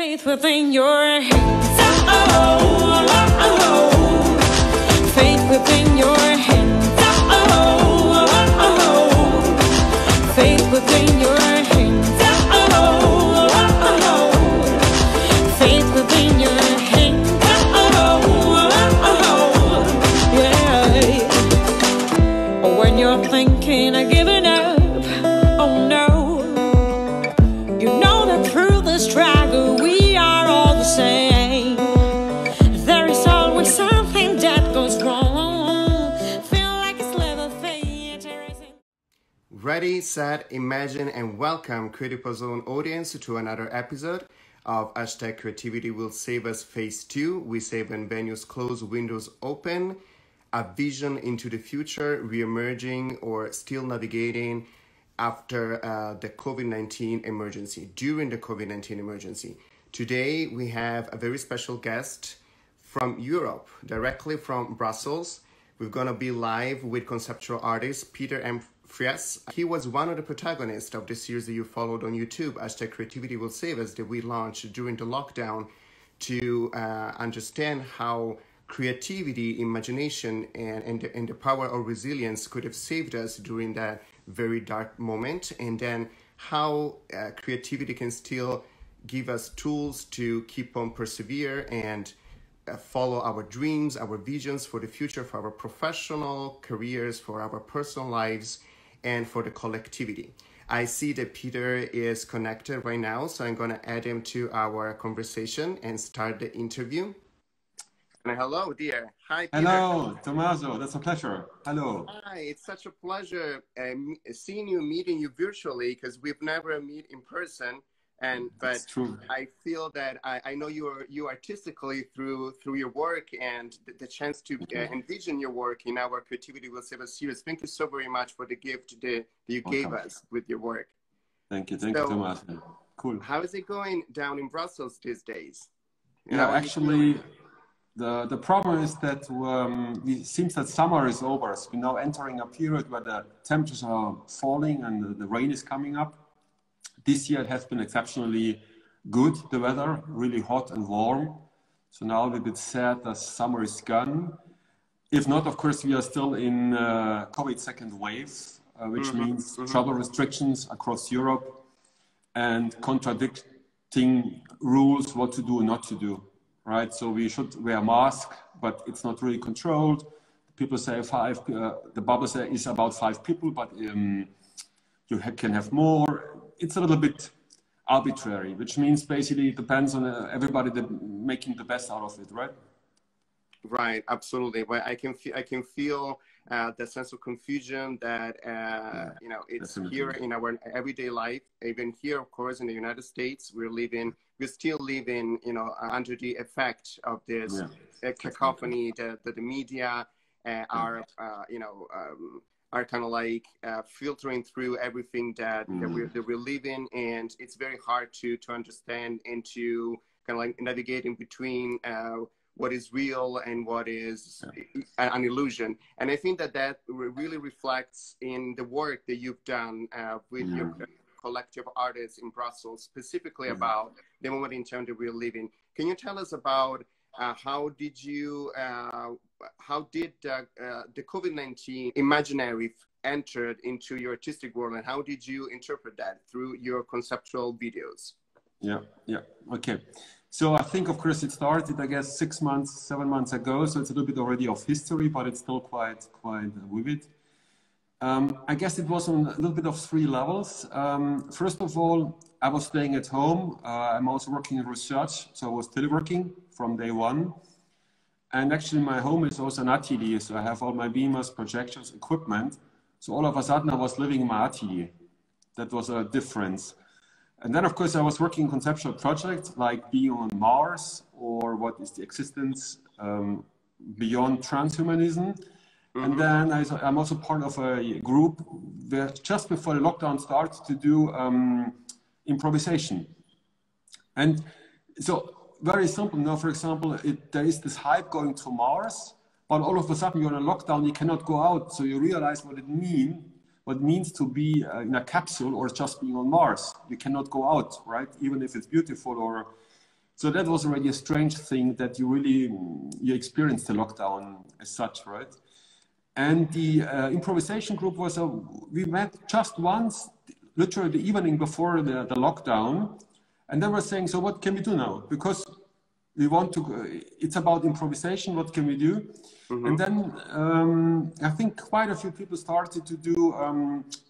faith within your hands. Faith within your hands. Faith within your hands. Faith within your hands. Yeah. When you're thinking of giving up, oh no, you know that through the struggle we are all the same. There is always something that goes wrong. Feel like it's level theater. Ready, set, imagine, and welcome Creative Pois-On audience to another episode of Hashtag Creativity Will Save Us Phase 2. We say when venues close, windows open, a vision into the future, re-emerging or still navigating after the COVID-19 emergency, during the COVID-19 emergency. Today, we have a very special guest from Europe, directly from Brussels. We're gonna be live with conceptual artist Peter M. Friess. He was one of the protagonists of the series that you followed on YouTube, Hashtag Creativity Will Save Us, that we launched during the lockdown to understand how creativity, imagination, and the power of resilience could have saved us during that very dark moment, and then how creativity can still give us tools to keep on persevere and follow our dreams, our visions for the future, for our professional careers, for our personal lives, and for the collectivity. I see that Peter is connected right now, so I'm going to add him to our conversation and start the interview. Hello, dear. Hi, Peter. Hello, Tommaso. That's a pleasure. Hello. Hi, it's such a pleasure seeing you, meeting you virtually, because we've never met in person. And that's true. I feel that I know you artistically through your work and the chance to envision your work in our Creativity Will Save Us series. Thank you so very much for the gift that you gave us with your work. Thank you. Thank you, Tommaso. Cool. How is it going down in Brussels these days? Yeah, actually. The problem is that it seems that summer is over. So we're now entering a period where the temperatures are falling and the rain is coming up. This year it has been exceptionally good, the weather, really hot and warm. So now a little bit sad that summer is gone. If not, of course, we are still in COVID second wave, which means travel restrictions across Europe and contradicting rules, what to do and not to do. Right, so we should wear a mask, but it's not really controlled. People say the bubble is about 5 people, but you can have more. It's a little bit arbitrary, which means basically it depends on everybody making the best out of it, right? Right, absolutely. But I can feel the sense of confusion that you know, it's definitely here in our everyday life. Even here, of course, in the United States, we're still living, you know, under the effect of this cacophony that the media are kind of like filtering through everything that we're living, and it's very hard to understand and to kind of like navigate in between what is real and what is an illusion. And I think that really reflects in the work that you've done with your collective artists in Brussels, specifically about the moment in time that we're living. Can you tell us about how did the COVID-19 imaginary entered into your artistic world, and how did you interpret that through your conceptual videos? Okay. So I think, of course, it started, I guess, 7 months ago. So it's a little bit already of history, but it's still quite vivid. I guess it was on a little bit of 3 levels. First of all, I was staying at home. I'm also working in research, so I was teleworking from day one. And actually my home is also an atelier, so I have all my beamers, projectors, equipment. So all of a sudden I was living in my atelier. That was a difference. And then, of course, I was working on conceptual projects like being on Mars, or what is the existence beyond transhumanism. And then I'm also part of a group where just before the lockdown starts to do improvisation. And so very simple. Now, for example, there is this hype going to Mars, but all of a sudden you're in a lockdown, you cannot go out. So you realize what it means to be in a capsule or just being on Mars. You cannot go out, right? Even if it's beautiful or So that was already a strange thing that you really, you experienced the lockdown as such, right? And the improvisation group was, we met just once, literally the evening before the lockdown. And they were saying, so what can we do now? Because we want to, it's about improvisation, what can we do? Mm-hmm. And then I think quite a few people started to do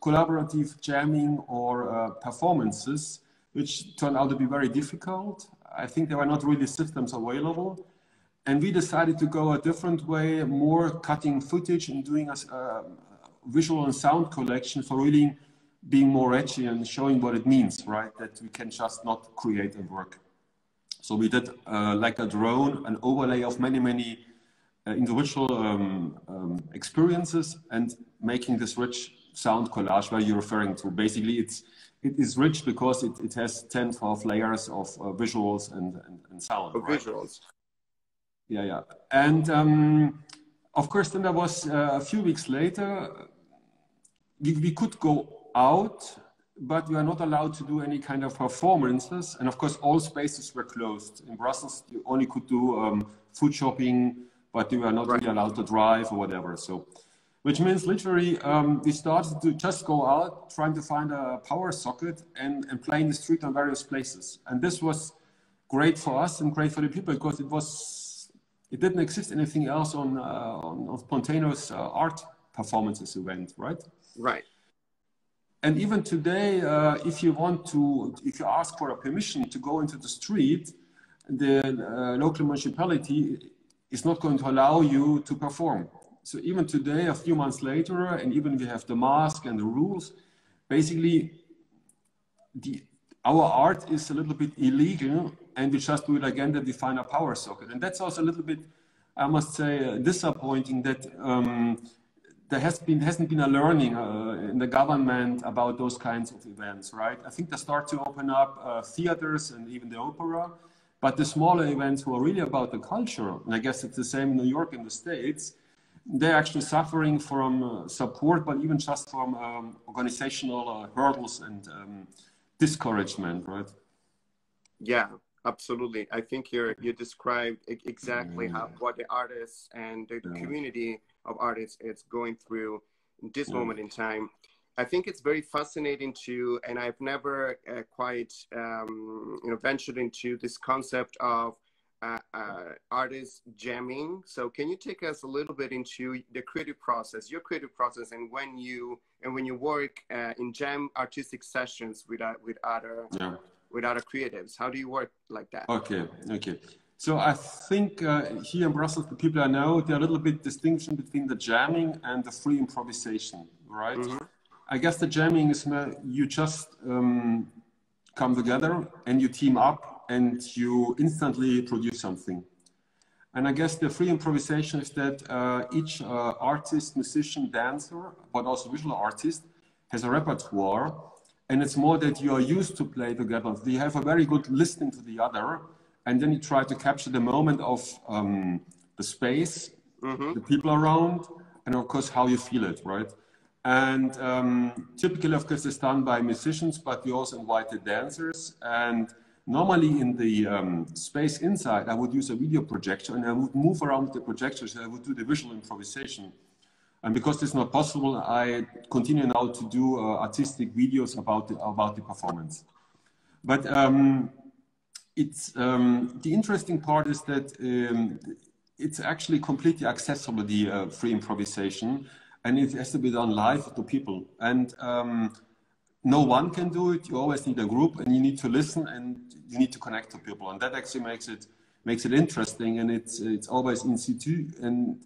collaborative jamming or performances, which turned out to be very difficult. I think there were not really systems available. And we decided to go a different way, more cutting footage and doing a visual and sound collection for really being more edgy and showing what it means, right? That we can just not create and work. So we did like a drone, an overlay of many, many individual experiences and making this rich sound collage where you're referring to. Basically, it is rich because it has 10, 12 layers of visuals and sound. Right? Visuals. Yeah, yeah. And of course, then there was a few weeks later, we could go out, but we are not allowed to do any kind of performances. And of course, all spaces were closed. In Brussels, you only could do food shopping, but you were not really allowed to drive or whatever. So, which means literally we started to just go out, trying to find a power socket and play in the street on various places. And this was great for us and great for the people because it didn't exist anything else on spontaneous art performances event, right? Right. And even today, if you ask for a permission to go into the street, the local municipality is not going to allow you to perform. So even today, a few months later, and even we have the mask and the rules, basically our art is a little bit illegal and we just do it again that we find a power socket. And that's also a little bit, I must say, disappointing that there hasn't been a learning in the government about those kinds of events, right? I think they start to open up theaters and even the opera, but the smaller events who are really about the culture, and I guess it's the same in New York and the States, they're actually suffering from support, but even just from organizational hurdles and discouragement, right? Yeah, absolutely. I think you described exactly what the artists and the community of artists is going through in this moment in time. I think it's very fascinating too, and I've never quite ventured into this concept of artists jamming. So can you take us a little bit into the creative process, your creative process, and when you work in jam artistic sessions with other creatives? How do you work like that? Okay. So I think here in Brussels, the people I know, they're a little bit distinction between the jamming and the free improvisation, right? Mm-hmm. I guess the jamming is you just come together and you team up and you instantly produce something. And I guess the free improvisation is that each artist, musician, dancer, but also visual artist has a repertoire. And it's more that you are used to play together. You have a very good listening to the other. And then you try to capture the moment of the space, mm-hmm. the people around, and of course how you feel it, right? And typically, of course, it's done by musicians, but we also invite the dancers. And normally in the space inside, I would use a video projector and I would move around the projector, so I would do the visual improvisation. And because it's not possible, I continue now to do artistic videos about the performance. But the interesting part is that it's actually completely accessible, the free improvisation, and it has to be done live to people. And no one can do it. You always need a group, and you need to listen and you need to connect to people, and that actually makes it interesting, and it's always in situ. And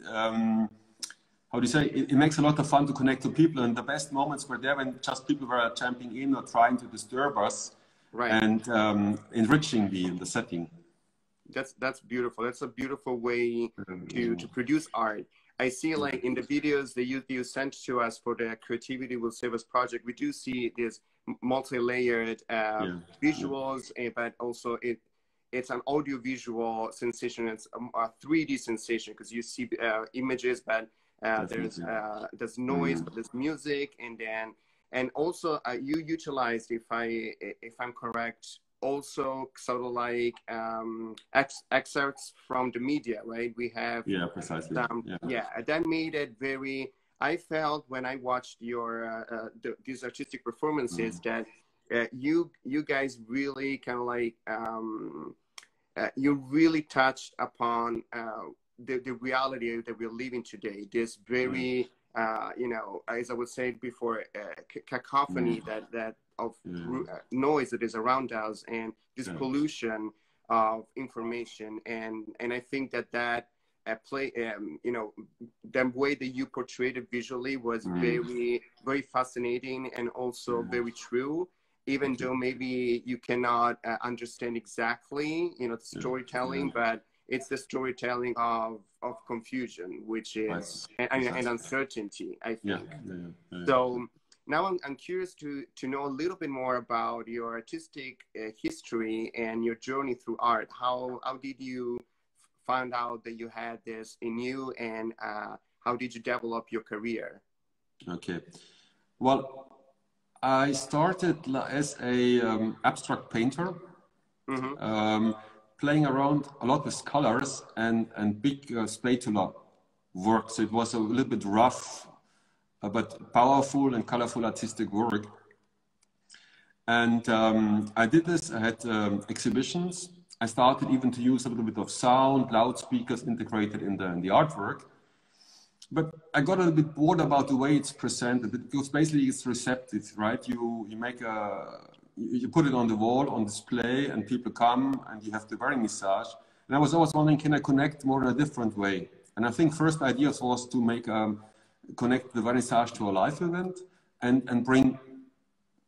how do you say? It makes a lot of fun to connect to people, and the best moments were there when just people were jumping in or trying to disturb us, right? And enriching the setting. That's beautiful. That's a beautiful way to produce art. I see, like in the videos that you sent to us for the Creativity Will Save Us project, we do see these multi-layered visuals, but also it's an audio-visual sensation. It's a 3D sensation because you see images, but there's noise, but there's music, and also you utilize, if I'm correct, also sort of like excerpts from the media, right? We have precisely. And that made it very. I felt when I watched your these artistic performances that you guys really kind of like you really touched upon the reality that we're living today. This very you know, as I would say before, cacophony that of noise that is around us, and this pollution of information, and I think that play, you know, the way that you portrayed it visually was very, very fascinating, and also very true, even though maybe you cannot understand exactly, you know, the storytelling, but it's the storytelling of confusion, which is, and uncertainty, I think. So now I'm curious to know a little bit more about your artistic history and your journey through art. How did you found out that you had this in you, and how did you develop your career? Okay, well, I started as a abstract painter, playing around a lot with colors and big spatula work. So it was a little bit rough, but powerful and colorful artistic work. And I did this. I had exhibitions. I started even to use a little bit of sound, loudspeakers integrated in the artwork. But I got a little bit bored about the way it's presented, because basically it's receptive, right? You put it on the wall, on display, and people come, and you have the vernissage. And I was always wondering, can I connect more in a different way? And I think first idea was to make connect the vernissage to a live event and bring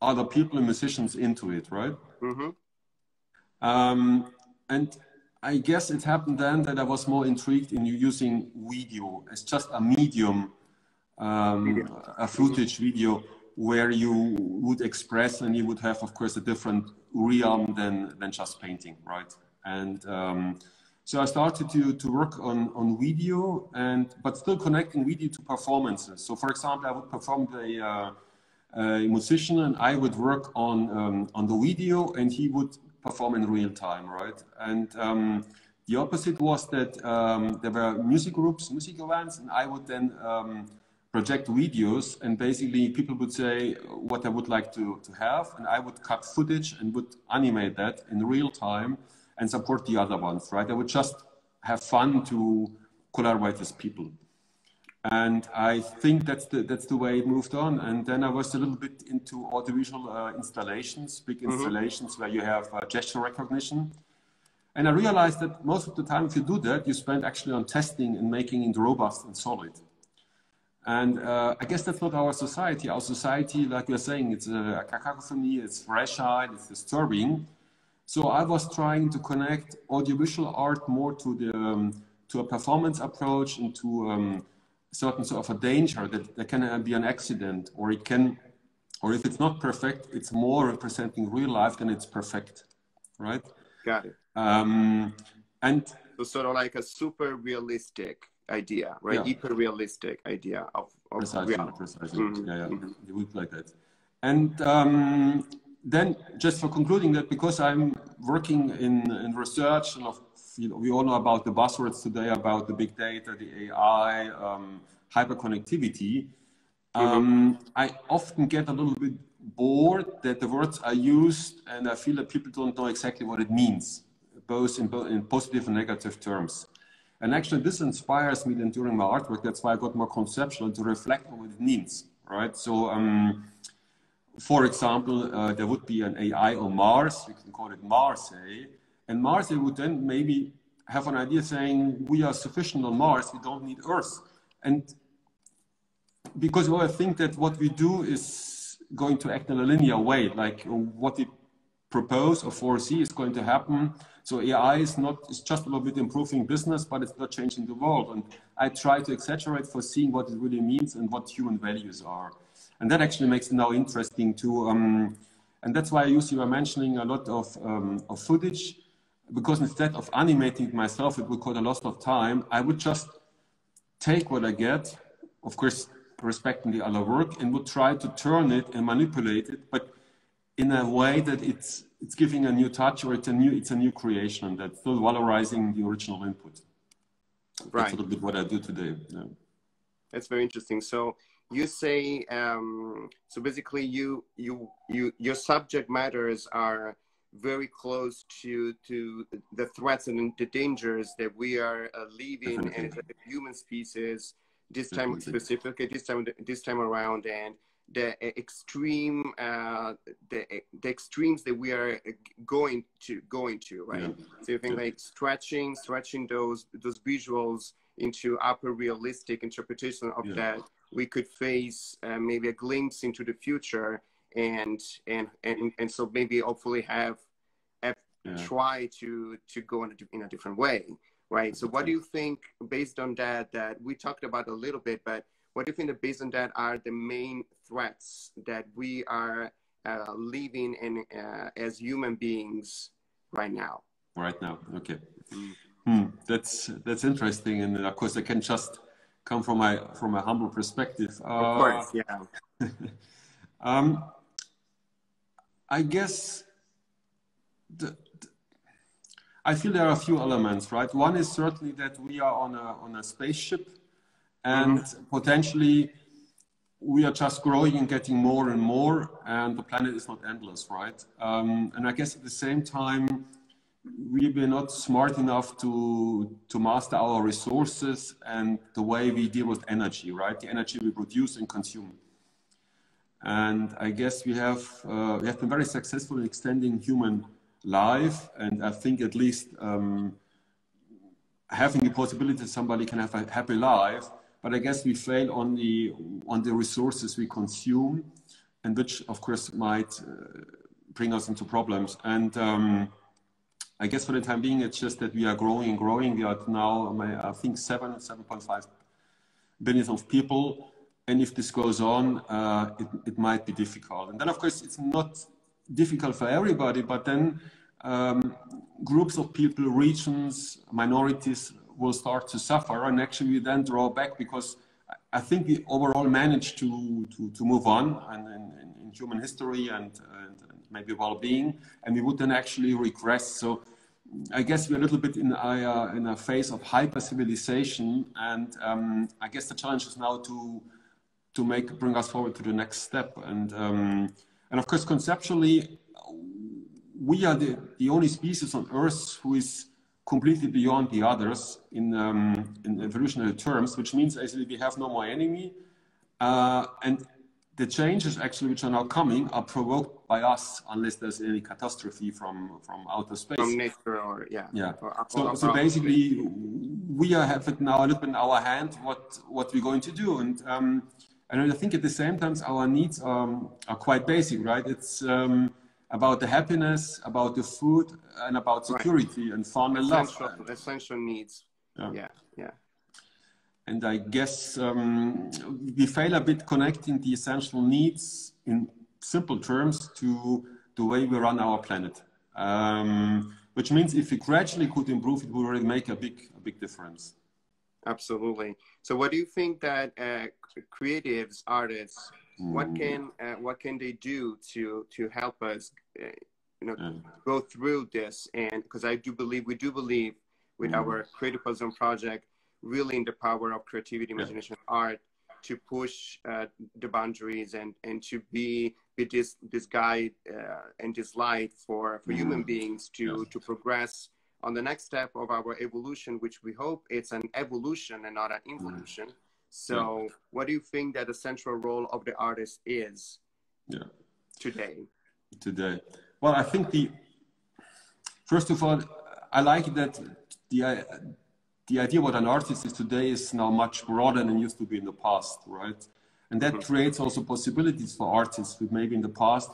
other people and musicians into it, right? And I guess it happened then that I was more intrigued in using video as just a medium, a footage video where you would express, and you would have, of course, a different realm than just painting, right? And so I started to work on video, but still connecting video to performances. So, for example, I would perform a musician, and I would work on the video, and he would perform in real time, right? And the opposite was that there were music groups, music events, and I would then project videos, and basically people would say what I would like to have, and I would cut footage and would animate that in real time and support the other ones, right? I would just have fun to collaborate with people. And I think that's the way it moved on. And then I was a little bit into audiovisual installations, big installations where you have gesture recognition. And I realized that most of the time, if you do that, you spend actually on testing and making it robust and solid. And I guess that's not our society. Our society, like you're saying, it's a cacophony, it's fragile, it's disturbing. So I was trying to connect audiovisual art more to a performance approach, and to certain sort of a danger that there can be an accident, or it can, or if it's not perfect, it's more representing real life than it's perfect, right? Got it. And so sort of like a super realistic idea, right? Hyper realistic idea of precisely, reality. Precisely. It would like that. And then just for concluding that, because I'm working in research, and we all know about the buzzwords today, about the big data, the AI, hyperconnectivity. I often get a little bit bored that the words are used, and I feel that people don't know exactly what it means, both in positive and negative terms. And actually, this inspires me then during my artwork. That's why I got more conceptual, to reflect on what it means, right? So, for example, there would be an AI on Mars. You can call it Mars, eh? And Mars, they would then maybe have an idea saying, we are sufficient on Mars, we don't need Earth. And because we all think that what we do is going to act in a linear way, like what we propose or foresee is going to happen. So AI is just a little bit improving business, but it's not changing the world. And I try to exaggerate for seeing what it really means and what human values are. And that actually makes it now interesting to, and that's why you were mentioning a lot of footage. Because instead of animating myself, it would cost a lot of time, I would just take what I get, of course, respecting the other work, and would try to turn it and manipulate it, but in a way that it's it's giving a new touch, or it's a new creation that's still valorizing the original input. Right. That's a little bit what I do today. Yeah. That's very interesting. So you say, so basically your subject matters are very close to the threats and the dangers that we are living as a human species, this time specifically, this time around, and the extremes that we are going to, right? Yeah. So you think like stretching those visuals into upper realistic interpretation of that, we could face maybe a glimpse into the future, and so maybe hopefully have try to go in a different way, right? So what do you think, based on that we talked about a little bit, but what do you think that based on that are the main threats that we are living in as human beings right now? Right now, okay. That's interesting, and of course I can just come from my humble perspective. Of course, yeah. I guess I feel there are a few elements, right? One is certainly that we are on a spaceship, and potentially we are just growing and getting more and more, and the planet is not endless, right? And I guess at the same time, we were not smart enough to master our resources and the way we deal with energy, right? The energy we produce and consume. And I guess we have been very successful in extending human life, and I think at least having the possibility that somebody can have a happy life, but I guess we fail on the resources we consume, and which of course might bring us into problems. And I guess for the time being, it's just that we are growing and growing. We are now, I think, 7.5 billion of people. And if this goes on, it might be difficult. And then, of course, it's not difficult for everybody, but then groups of people, regions, minorities will start to suffer. And actually, we then draw back, because I think we overall managed to move on in human history and maybe well-being, and we would then actually regress. So I guess we're a little bit in a phase of hyper-civilization, and I guess the challenge is now to bring us forward to the next step. And of course, conceptually, we are the only species on Earth who is completely beyond the others in evolutionary terms, which means actually we have no more enemy, and the changes actually which are now coming are provoked by us, unless there's any catastrophe from outer space. From nature, or so basically, we have it now a little bit in our hand what we're going to do, and I think at the same time our needs are quite basic, right? It's about the happiness, about the food, and about security and fun and love. Essential needs. Yeah. And I guess we fail a bit connecting the essential needs in simple terms to the way we run our planet. Which means if we gradually could improve, it would already make a big difference. Absolutely. So what do you think that creatives, artists, what can they do to help us go through this? And because we do believe with our Creative Pois-On project, really in the power of creativity, imagination, art, to push the boundaries and to be this guide and this light for human beings to progress on the next step of our evolution, which we hope it's an evolution and not an involution. So what do you think that the central role of the artist is today? Well, I think first of all, I like that the idea what an artist is today is now much broader than it used to be in the past, right? And that creates also possibilities for artists who maybe in the past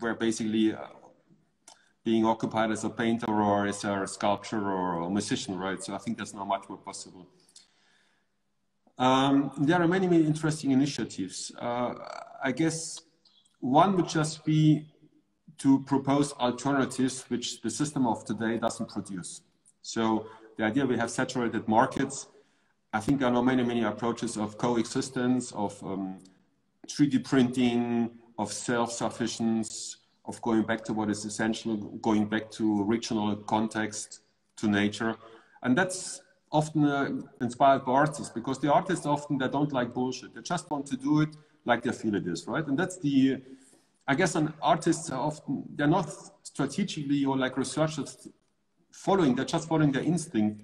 were basically being occupied as a painter or as a sculptor or a musician, right? So I think that's now much more possible. There are many, many interesting initiatives. I guess one would just be to propose alternatives which the system of today doesn't produce. So the idea we have saturated markets, I think there are many, many approaches of coexistence, of 3D printing, of self-sufficiency, of going back to what is essential, going back to regional context, to nature. And that's often inspired by artists, because the artists often, they don't like bullshit. They just want to do it like they feel it is, right? And that's the, I guess, and artists are often, they're not strategically or like researchers following, they're just following their instinct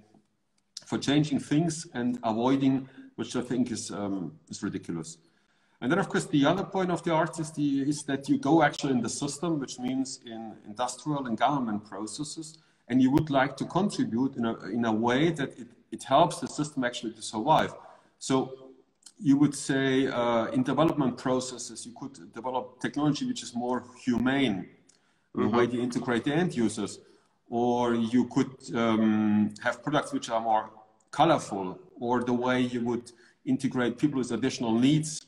for changing things and avoiding, which I think is ridiculous. And then, of course, the other point of the artist is that you go actually in the system, which means in industrial and government processes, and you would like to contribute in a way that it helps the system actually to survive. So you would say in development processes, you could develop technology which is more humane, the way you integrate the end users, or you could have products which are more colorful, or the way you would integrate people with additional needs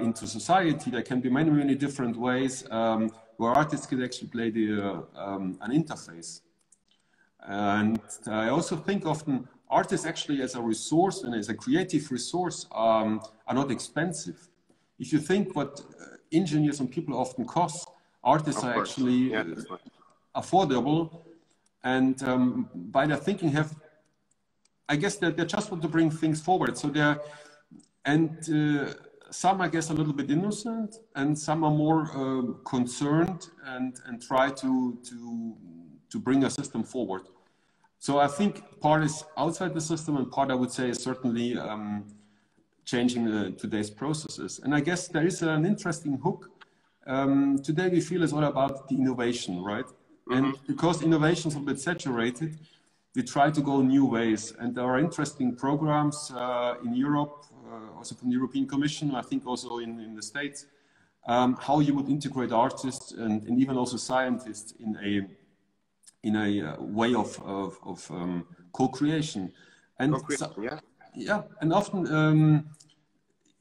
into society. There can be many, many different ways where artists could actually play the, an interface. And I also think often artists actually as a resource and as a creative resource are not expensive. If you think what engineers and people often cost, artists are actually affordable, and by their thinking have, I guess that they just want to bring things forward. So they're, and some I guess a little bit innocent, and some are more concerned and try to bring a system forward. So I think part is outside the system, and part I would say is certainly changing today's processes. And I guess there is an interesting hook. Today we feel it's all about the innovation, right? And because innovations are a bit saturated, we try to go new ways. And there are interesting programs in Europe, also from the European Commission, I think also in the States, how you would integrate artists and even also scientists in a way of co-creation. And co-creation, so, yeah, and often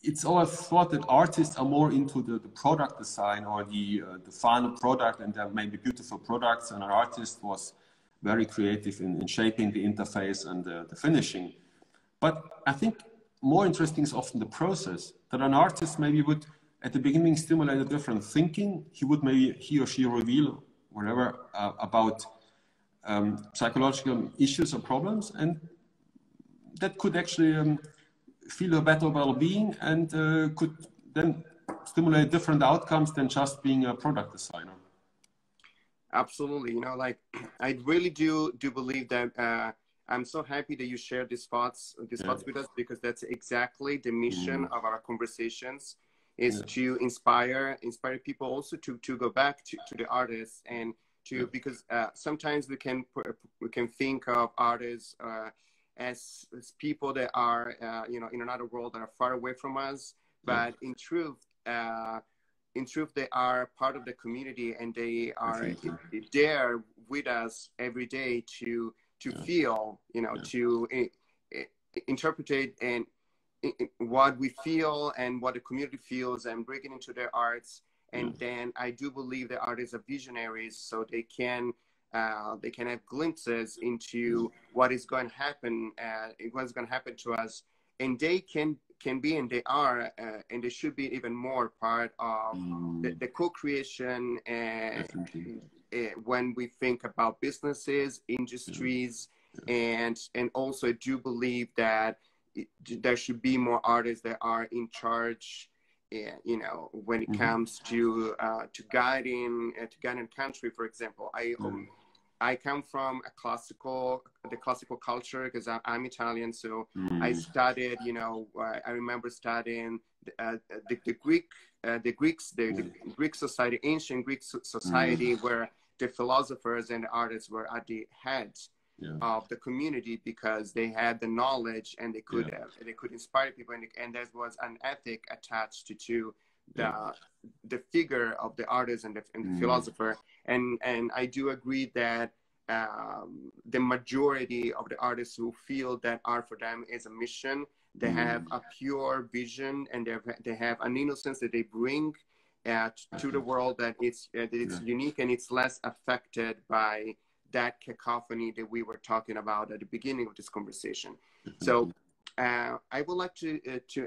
it's always thought that artists are more into the product design or the final product, and there may be beautiful products, and an artist was very creative in shaping the interface and the finishing. But I think more interesting is often the process, that an artist maybe would at the beginning stimulate a different thinking. He would maybe, he or she reveal whatever about psychological issues or problems, and that could actually feel a better well-being and could then stimulate different outcomes than just being a product designer. Absolutely, you know, like I really do believe that I'm so happy that you shared these thoughts with us, because that's exactly the mission of our conversations, is to inspire people also to go back to the artists and to, because sometimes we can think of artists as people that are, you know, in another world, that are far away from us, but in truth, they are part of the community, and they are there with us every day to feel, you know, to interpretate and what we feel and what the community feels, and bring it into their arts. And then I do believe that artists are visionaries, so they can have glimpses into what is going to happen, what's going to happen to us, and they can be, and they are, and they should be even more part of the co-creation. When we think about businesses, industries, and also I do believe that there should be more artists that are in charge. You know, when it comes to guiding country, for example, I come from the classical culture, because I'm Italian, so I studied. You know, I remember studying the Greek society, ancient Greek society, where the philosophers and the artists were at the head of the community, because they had the knowledge and they could inspire people, and there was an ethic attached to the figure of the artist and the philosopher. And I do agree that the majority of the artists who feel that art for them is a mission, they have a pure vision, and they have an innocence that they bring to the world, that it's unique, and it's less affected by that cacophony that we were talking about at the beginning of this conversation. So I would like to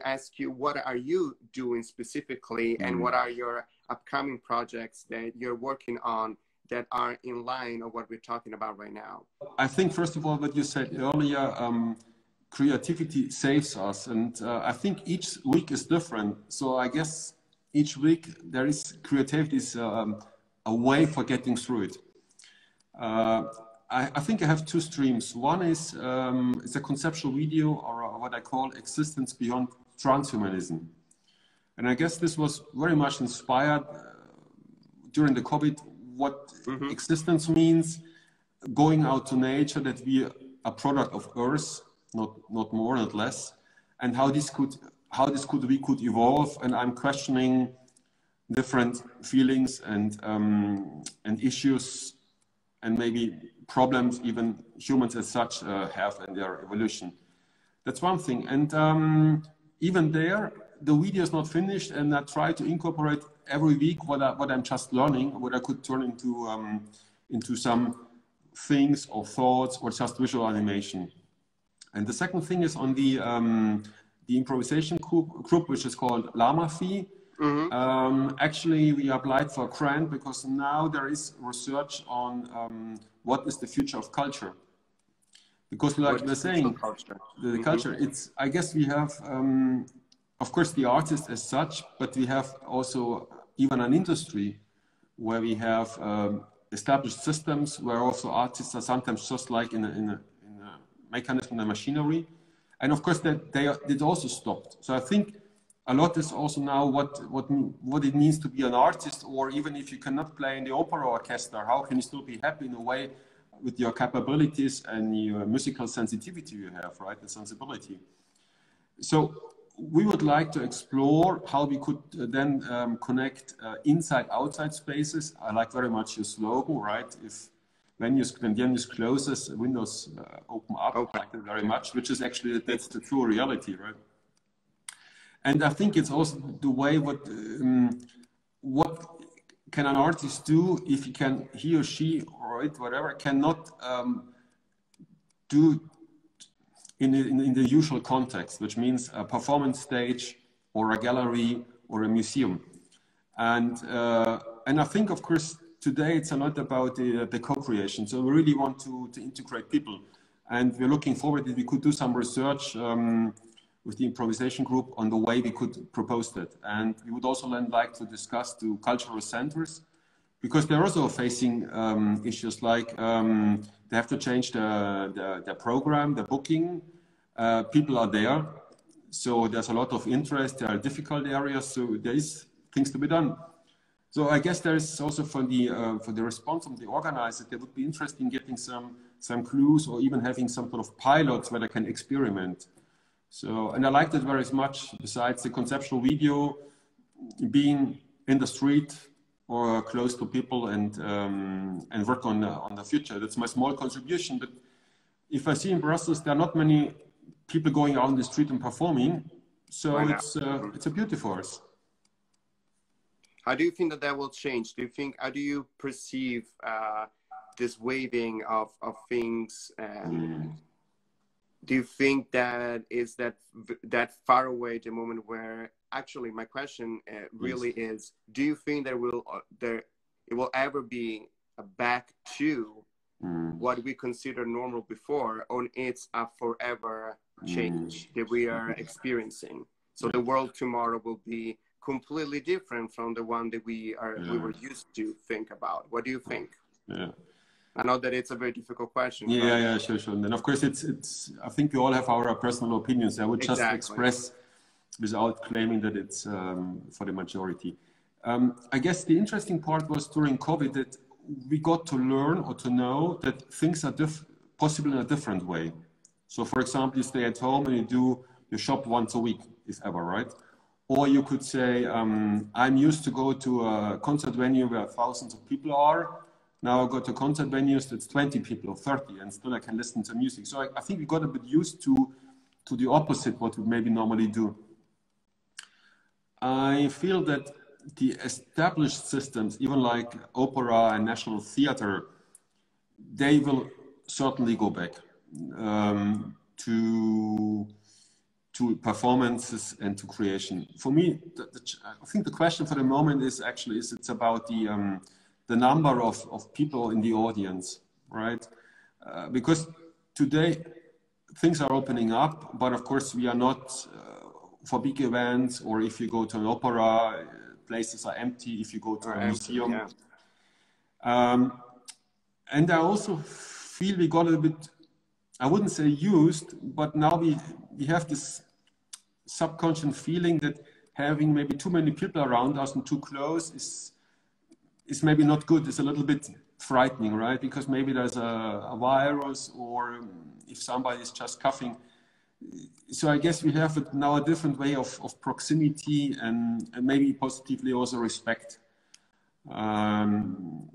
ask you, what are you doing specifically, and what are your upcoming projects that you're working on that are in line of what we're talking about right now? I think, first of all, what you said earlier, creativity saves us. And I think each week is different. So I guess each week there is creativity is a way for getting through it. I think I have two streams. One is it's a conceptual video, or what I call existence beyond transhumanism. And I guess this was very much inspired during the COVID, what mm-hmm. existence means, going out to nature, that we are a product of Earth, not more, not less, and how this could evolve. And I'm questioning different feelings and issues and maybe problems even humans as such have in their evolution. That's one thing. And even there, the video is not finished, and I try to incorporate every week what I'm just learning, what I could turn into some things or thoughts or just visual animation. And the second thing is on the improvisation group, which is called Lamafi. Mm-hmm. Actually, we applied for a grant because now there is research on what is the future of culture. Because like we're saying, the culture, it's, I guess we have, of course, the artist as such, but we have also even an industry where we have established systems where also artists are sometimes just like in a mechanism and machinery. And of course, that it also stopped. So I think a lot is also now what it means to be an artist, or even if you cannot play in the opera orchestra, how can you still be happy in a way with your capabilities and your musical sensitivity you have, right? The sensibility. So we would like to explore how we could then connect inside, outside spaces. I like very much your slogan, right? If when venues closes, windows open up. Okay. I like it very much, which is actually, that's the true reality, right? And I think it's also the way what can an artist do if he or she, whatever, cannot do in the usual context, which means a performance stage or a gallery or a museum. And I think, of course, today it's a lot about the co-creation. So we really want to integrate people. And we're looking forward that we could do some research with the improvisation group on the way we could propose that. And we would also then like to discuss to cultural centers, because they're also facing issues like they have to change the program, the booking. People are there, so there's a lot of interest. There are difficult areas, so there is things to be done. So I guess there is also for the response from the organizers, they would be interested in getting some clues, or even having some sort of pilots where they can experiment. So, and I liked it very much, besides the conceptual video, being in the street or close to people and work on the future. That's my small contribution. But if I see in Brussels, there are not many people going out on the street and performing. So it's a beauty for us. How do you think that will change? Do you think, how do you perceive this waving of things? Do you think that is that far away, the moment where actually my question really is, do you think it will ever be back to what we consider normal before, or it's a forever change that we are experiencing? So the world tomorrow will be completely different from the one that we were used to think about. What do you think? Yeah. I know that it's a very difficult question. Yeah, yeah, sure. And of course, it's. I think we all have our personal opinions. I would just express without claiming that it's for the majority. I guess the interesting part was during COVID that we got to learn or to know that things are possible in a different way. So, for example, you stay at home and you shop once a week, if ever, right? Or you could say, I'm used to go to a concert venue where thousands of people are. Now I go to concert venues that's 20 people or 30, and still I can listen to music. So I think we got a bit used to the opposite, what we maybe normally do. I feel that the established systems, even like opera and national theater, they will certainly go back to to performances and to creation. For me, I think the question for the moment is actually, it's about the number of people in the audience, right? Because today things are opening up, but of course we are not for big events, or if you go to an opera, places are empty. If you go to a museum. Yeah. And I also feel we got a bit, I wouldn't say used, but now we have this subconscious feeling that having maybe too many people around us and too close is maybe not good. It's a little bit frightening, right? Because maybe there's a virus, or if somebody is just coughing. So I guess we have now a different way of proximity and maybe positively also respect. And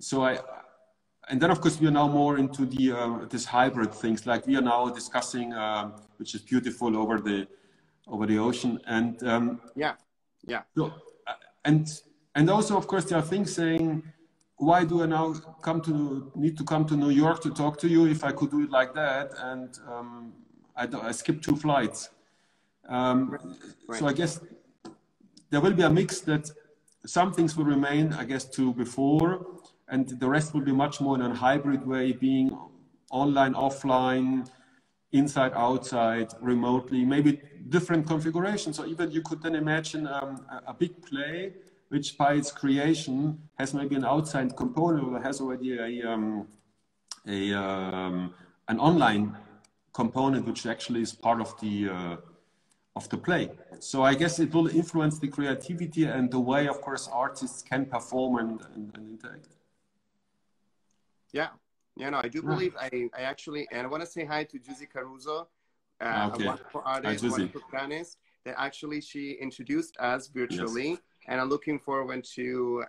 then, of course, we are now more into the this hybrid things, like we are now discussing, which is beautiful over the ocean, and yeah. So, and also, of course, there are things saying, why do I now need to come to New York to talk to you if I could do it like that? And I skipped 2 flights. Right. So I guess there will be a mix that some things will remain, I guess, to before. And the rest will be much more in a hybrid way, being online, offline, inside, outside, remotely, maybe different configurations. So even you could then imagine a big play, which by its creation has maybe an outside component, or has already an online component, which actually is part of the play. So I guess it will influence the creativity and the way, of course, artists can perform and interact. Yeah, yeah, no, I do believe I actually, and I want to say hi to Juzi Caruso, a wonderful artist, hi, wonderful pianist, that actually she introduced us virtually, and I'm looking forward to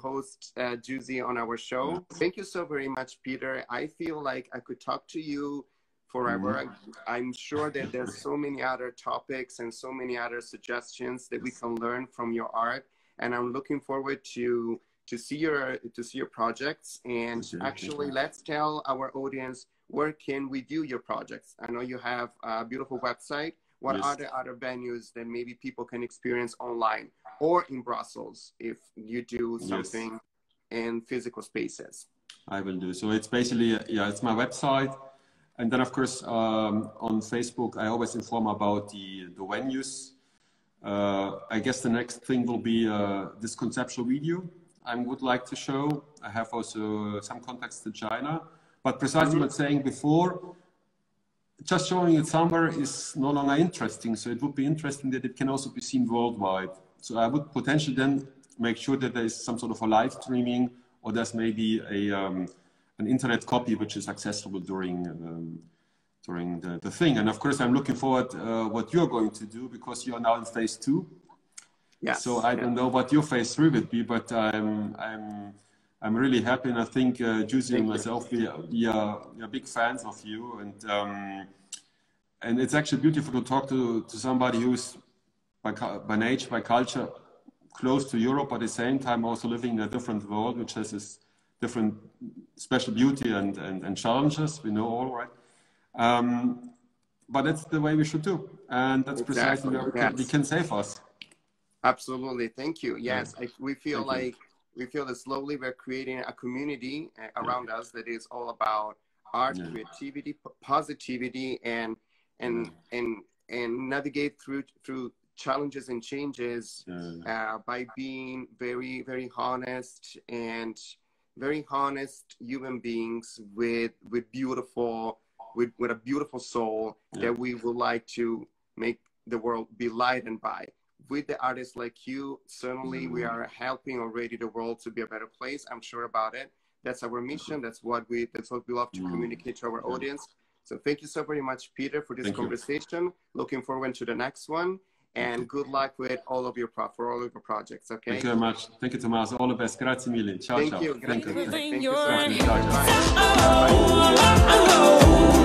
host Juzi on our show. Yes. Thank you so very much, Peter. I feel like I could talk to you forever. I'm sure that there's so many other topics and so many other suggestions that we can learn from your art, and I'm looking forward to see your projects. And actually, let's tell our audience, where can we view your projects? I know you have a beautiful website. What are the other venues that maybe people can experience online, or in Brussels if you do something in physical spaces? I will do. So it's basically, it's my website. And then, of course, on Facebook, I always inform about the venues. I guess the next thing will be this conceptual video I would like to show. I have also some contacts to China, but precisely what I was saying before, just showing it somewhere is no longer interesting. So it would be interesting that it can also be seen worldwide. So I would potentially then make sure that there is some sort of a live streaming, or there's maybe an internet copy which is accessible during the thing. And of course, I'm looking forward what you're going to do, because you are now in phase 2. Yes. So I don't know what your phase 3 would be, but I'm really happy, and I think Juzi and myself, we are big fans of you, and it's actually beautiful to talk to somebody who's by nature, by culture, close to Europe, but at the same time also living in a different world, which has this different special beauty and challenges. We know all, right? But that's the way we should do, and that's precisely what we can save us. Absolutely. Thank you. Yes. We feel like we feel that slowly we're creating a community around us that is all about art, creativity, positivity, and navigate through challenges and changes by being very, very honest and very honest human beings with a beautiful soul that we would like to make the world be lightened by. With the artists like you, certainly we are helping already the world to be a better place. I'm sure about it. That's our mission. That's what we love to communicate to our audience. So thank you so very much, Peter, for this conversation. Looking forward to the next one, and good luck with all of your projects. Okay. Thank you very much. Thank you, Tommaso. All the best. Grazie mille. Ciao, ciao. Thank you. Thank you. Thank you.